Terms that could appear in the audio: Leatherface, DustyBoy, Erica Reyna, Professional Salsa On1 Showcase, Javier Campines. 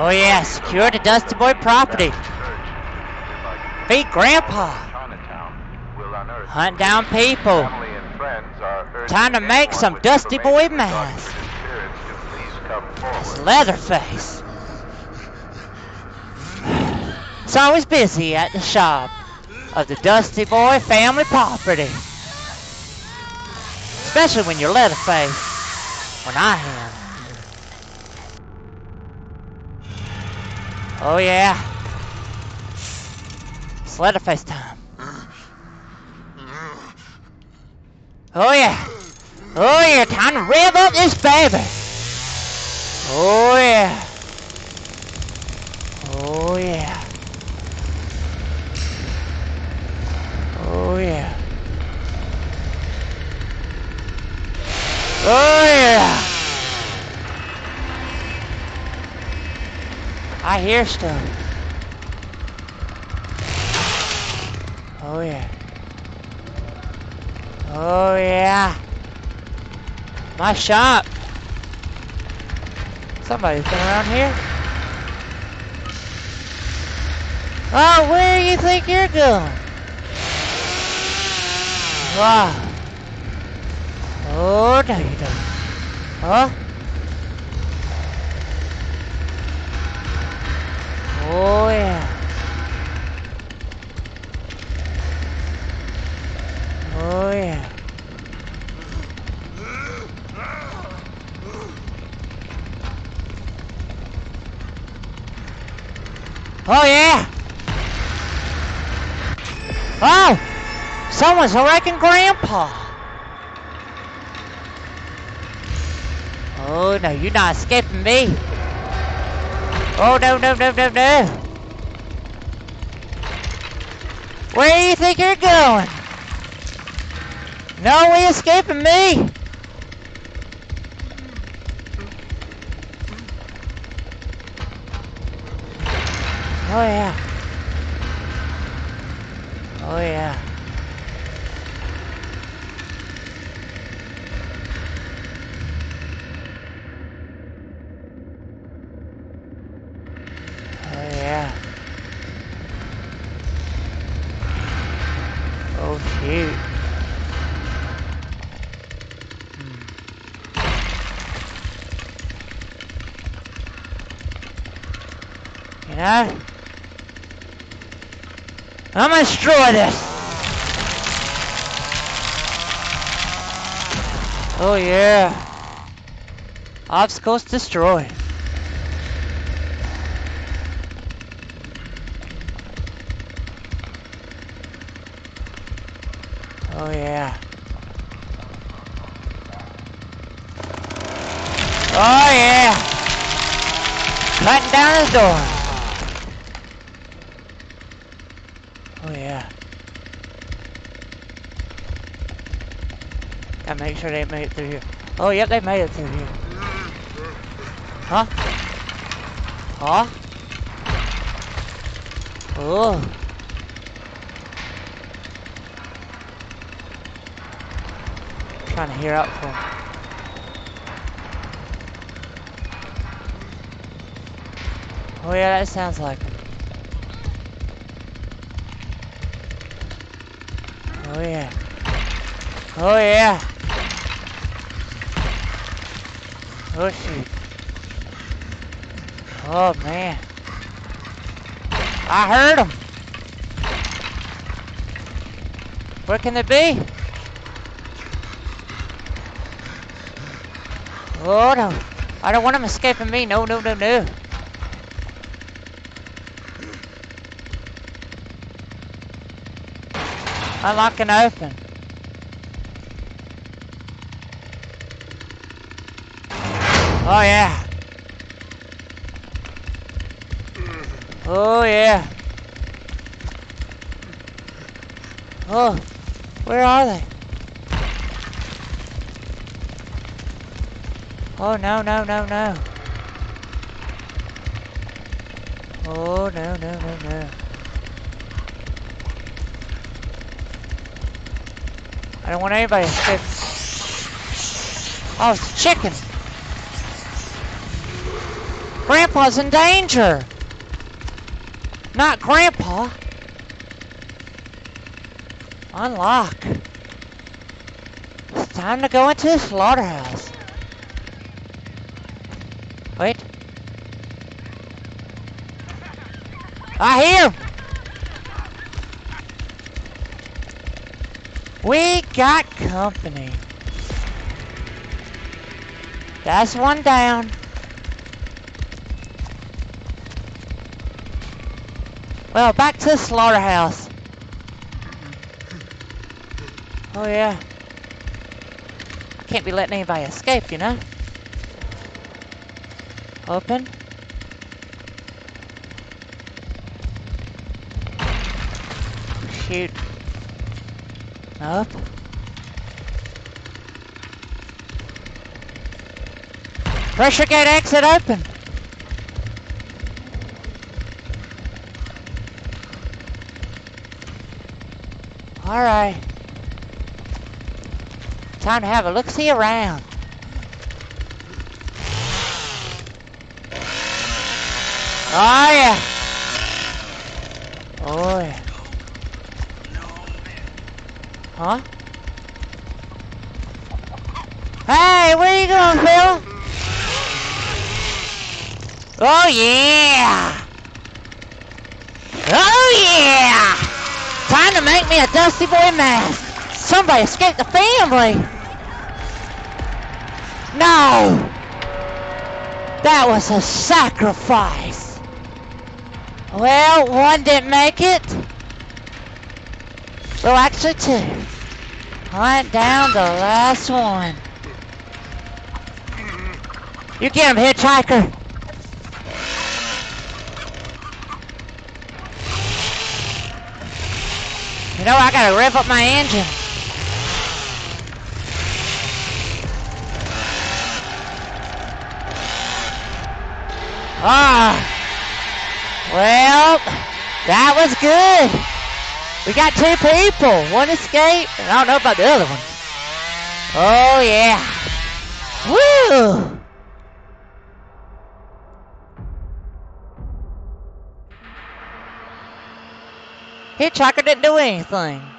Oh yeah, secure the DustyBoy property. Fake Grandpa. Hunt down people. Time to make some DustyBoy masks. It's Leatherface. It's always busy at the shop of the DustyBoy family property. Especially when you're Leatherface. When I am. Oh yeah. It's Leatherface time. Oh yeah. Oh yeah, time to rev up this baby. Oh yeah. Oh yeah. Oh yeah. Oh yeah. I hear stuff. Oh yeah. Oh yeah. My shop. Somebody's been around here. Oh, where do you think you're going? Wow. Oh, no you don't. Huh? Oh yeah. Oh yeah. Oh yeah. Oh, someone's wrecking Grandpa. Oh no, you're not escaping me. Oh no no no no no! Where do you think you're going? No way escaping me! Oh yeah! Oh yeah! I'm gonna destroy this. Oh yeah. Obstacles destroyed. Oh yeah. Oh yeah. Cutting down his door. Gotta make sure they made it through here. Oh, yep, they made it through here. Huh? Huh? Oh. Trying to hear out for him. Oh, yeah, that sounds like him. Oh, yeah. Oh, yeah. Oh shoot. Oh man. I heard him. Where can they be? Oh no. I don't want them escaping me. No, no, no, no. Unlock and open. Oh yeah. Oh yeah. Oh, where are they? Oh no no no no. Oh no no no no. I don't want anybody to escape. Oh, it's chicken. Grandpa's in danger. Not Grandpa. Unlock. It's time to go into the slaughterhouse. Wait. I hear him. We got company. That's one down. Well, back to the slaughterhouse. Oh yeah. I can't be letting anybody escape, you know? Open. Shoot. Up. Pressure gate exit open. All right. Time to have a look-see around. Oh yeah. Oh yeah. Huh? Hey, where are you going, Phil? Oh yeah! Oh yeah! Time to make me a Dusty Boy mask! Somebody escaped the family! No! That was a sacrifice! Well, one didn't make it. Well, actually two. Hunt down the last one. You get him, hitchhiker. You know, I gotta rev up my engine. Ah. Well, that was good. We got two people, one escaped, and I don't know about the other one. Oh yeah. Woo! Hitchhiker didn't do anything.